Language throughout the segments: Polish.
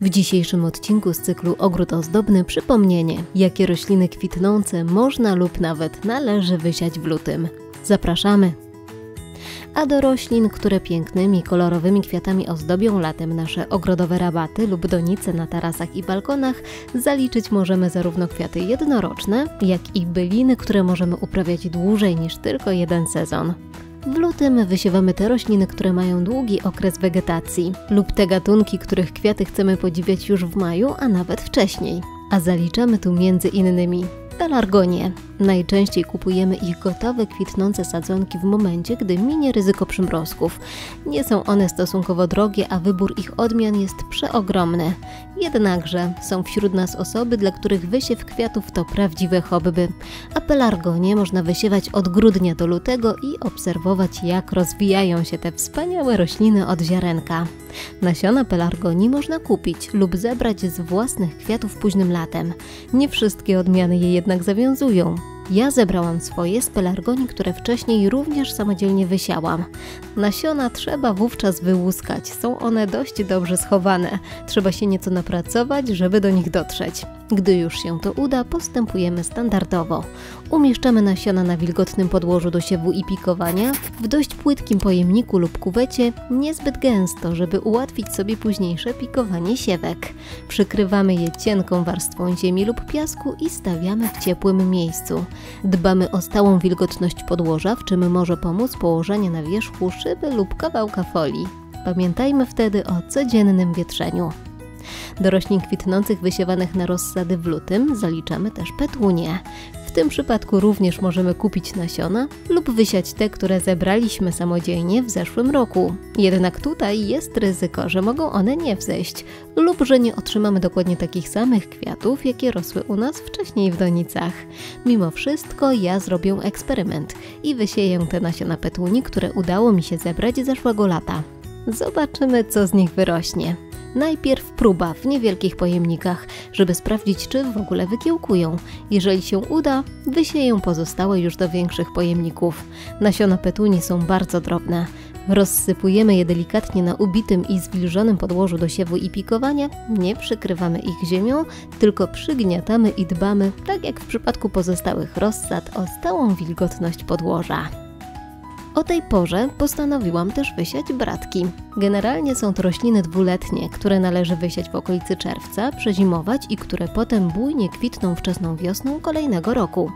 W dzisiejszym odcinku z cyklu Ogród Ozdobny przypomnienie, jakie rośliny kwitnące można lub nawet należy wysiać w lutym. Zapraszamy! A do roślin, które pięknymi, kolorowymi kwiatami ozdobią latem nasze ogrodowe rabaty lub donice na tarasach i balkonach, zaliczyć możemy zarówno kwiaty jednoroczne, jak i byliny, które możemy uprawiać dłużej niż tylko jeden sezon. W lutym wysiewamy te rośliny, które mają długi okres wegetacji lub te gatunki, których kwiaty chcemy podziwiać już w maju, a nawet wcześniej. A zaliczamy tu między innymi pelargonie. Najczęściej kupujemy ich gotowe, kwitnące sadzonki w momencie, gdy minie ryzyko przymrozków. Nie są one stosunkowo drogie, a wybór ich odmian jest przeogromny. Jednakże są wśród nas osoby, dla których wysiew kwiatów to prawdziwe hobby. A pelargonie można wysiewać od grudnia do lutego i obserwować, jak rozwijają się te wspaniałe rośliny od ziarenka. Nasiona pelargonii można kupić lub zebrać z własnych kwiatów późnym latem. Nie wszystkie odmiany je jednak zawiązują. Ja zebrałam swoje z pelargonii, które wcześniej również samodzielnie wysiałam. Nasiona trzeba wówczas wyłuskać, są one dość dobrze schowane. Trzeba się nieco napracować, żeby do nich dotrzeć. Gdy już się to uda, postępujemy standardowo. Umieszczamy nasiona na wilgotnym podłożu do siewu i pikowania, w dość płytkim pojemniku lub kuwecie, niezbyt gęsto, żeby ułatwić sobie późniejsze pikowanie siewek. Przykrywamy je cienką warstwą ziemi lub piasku i stawiamy w ciepłym miejscu. Dbamy o stałą wilgotność podłoża, w czym może pomóc położenie na wierzchu szyby lub kawałka folii. Pamiętajmy wtedy o codziennym wietrzeniu. Do roślin kwitnących wysiewanych na rozsady w lutym zaliczamy też petunie. W tym przypadku również możemy kupić nasiona lub wysiać te, które zebraliśmy samodzielnie w zeszłym roku. Jednak tutaj jest ryzyko, że mogą one nie wzejść lub że nie otrzymamy dokładnie takich samych kwiatów, jakie rosły u nas wcześniej w donicach. Mimo wszystko ja zrobię eksperyment i wysieję te nasiona petunii, które udało mi się zebrać zeszłego lata. Zobaczymy, co z nich wyrośnie. Najpierw próba w niewielkich pojemnikach, żeby sprawdzić, czy w ogóle wykiełkują. Jeżeli się uda, wysieję pozostałe już do większych pojemników. Nasiona petunii są bardzo drobne. Rozsypujemy je delikatnie na ubitym i zwilżonym podłożu do siewu i pikowania, nie przykrywamy ich ziemią, tylko przygniatamy i dbamy, tak jak w przypadku pozostałych rozsad, o stałą wilgotność podłoża. O tej porze postanowiłam też wysiać bratki. Generalnie są to rośliny dwuletnie, które należy wysiać w okolicy czerwca, przezimować i które potem bujnie kwitną wczesną wiosną kolejnego roku.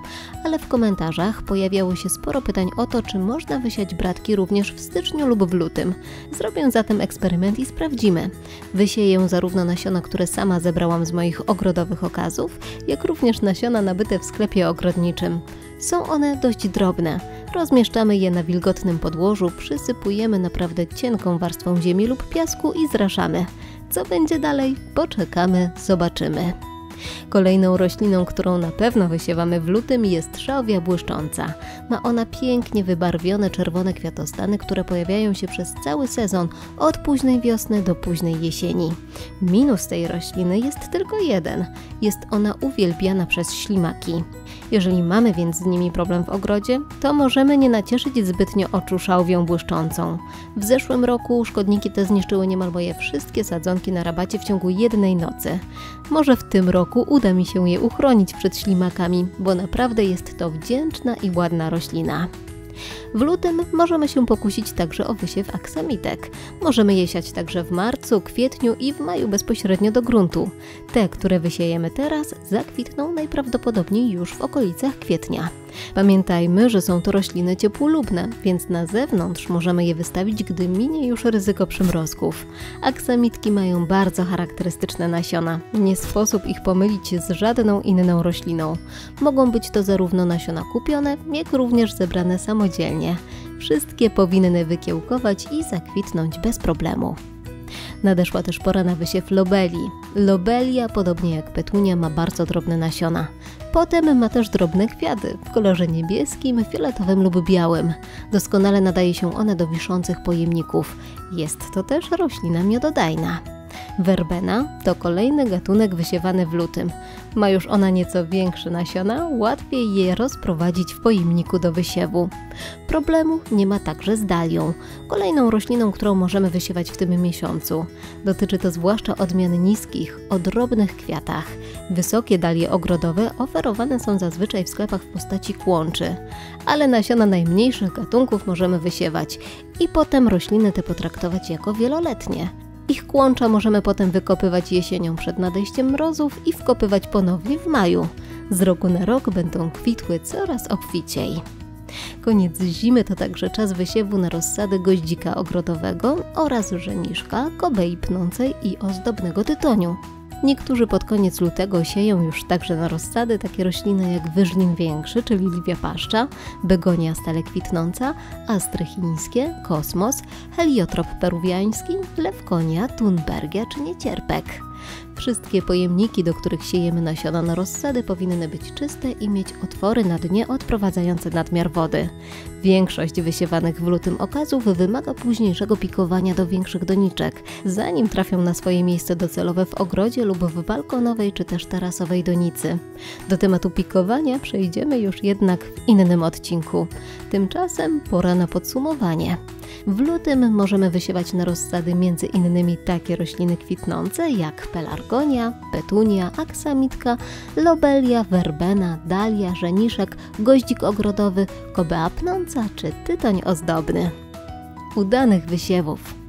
Ale w komentarzach pojawiało się sporo pytań o to, czy można wysiać bratki również w styczniu lub w lutym. Zrobię zatem eksperyment i sprawdzimy. Wysieję zarówno nasiona, które sama zebrałam z moich ogrodowych okazów, jak również nasiona nabyte w sklepie ogrodniczym. Są one dość drobne. Rozmieszczamy je na wilgotnym podłożu, przysypujemy naprawdę cienką warstwą ziemi lub piasku i zraszamy. Co będzie dalej? Poczekamy, zobaczymy. Kolejną rośliną, którą na pewno wysiewamy w lutym, jest szałwia błyszcząca. Ma ona pięknie wybarwione czerwone kwiatostany, które pojawiają się przez cały sezon, od późnej wiosny do późnej jesieni. Minus tej rośliny jest tylko jeden. Jest ona uwielbiana przez ślimaki. Jeżeli mamy więc z nimi problem w ogrodzie, to możemy nie nacieszyć zbytnio oczu szałwią błyszczącą. W zeszłym roku szkodniki te zniszczyły niemal moje wszystkie sadzonki na rabacie w ciągu jednej nocy. Może w tym roku uda mi się je uchronić przed ślimakami, bo naprawdę jest to wdzięczna i ładna roślina. W lutym możemy się pokusić także o wysiew aksamitek. Możemy je siać także w marcu, kwietniu i w maju bezpośrednio do gruntu. Te, które wysiejemy teraz, zakwitną najprawdopodobniej już w okolicach kwietnia. Pamiętajmy, że są to rośliny ciepłolubne, więc na zewnątrz możemy je wystawić, gdy minie już ryzyko przymrozków. Aksamitki mają bardzo charakterystyczne nasiona. Nie sposób ich pomylić z żadną inną rośliną. Mogą być to zarówno nasiona kupione, jak również zebrane samodzielnie. Wszystkie powinny wykiełkować i zakwitnąć bez problemu. Nadeszła też pora na wysiew lobelii. Lobelia, podobnie jak petunia, ma bardzo drobne nasiona. Potem ma też drobne kwiaty w kolorze niebieskim, fioletowym lub białym. Doskonale nadaje się one do wiszących pojemników. Jest to też roślina miododajna. Werbena to kolejny gatunek wysiewany w lutym. Ma już ona nieco większe nasiona, łatwiej je rozprowadzić w pojemniku do wysiewu. Problemu nie ma także z dalią, kolejną rośliną, którą możemy wysiewać w tym miesiącu. Dotyczy to zwłaszcza odmian niskich, o drobnych kwiatach. Wysokie dalie ogrodowe oferowane są zazwyczaj w sklepach w postaci kłączy, ale nasiona najmniejszych gatunków możemy wysiewać i potem rośliny te potraktować jako wieloletnie. Ich kłącza możemy potem wykopywać jesienią przed nadejściem mrozów i wkopywać ponownie w maju. Z roku na rok będą kwitły coraz obficiej. Koniec zimy to także czas wysiewu na rozsady goździka ogrodowego oraz żeniszka, kobei pnącej i ozdobnego tytoniu. Niektórzy pod koniec lutego sieją już także na rozsady takie rośliny jak wyżnin większy, czyli lwia paszcza, begonia stale kwitnąca, astry chińskie, kosmos, heliotrop peruwiański, lewkonia, tunbergia czy niecierpek. Wszystkie pojemniki, do których siejemy nasiona na rozsady, powinny być czyste i mieć otwory na dnie odprowadzające nadmiar wody. Większość wysiewanych w lutym okazów wymaga późniejszego pikowania do większych doniczek, zanim trafią na swoje miejsce docelowe w ogrodzie lub w balkonowej czy też tarasowej donicy. Do tematu pikowania przejdziemy już jednak w innym odcinku. Tymczasem pora na podsumowanie. W lutym możemy wysiewać na rozsady m.in. takie rośliny kwitnące jak pelargonia, petunia, aksamitka, lobelia, werbena, dalia, żeniszek, goździk ogrodowy, kobea pnąca czy tytoń ozdobny. Udanych wysiewów!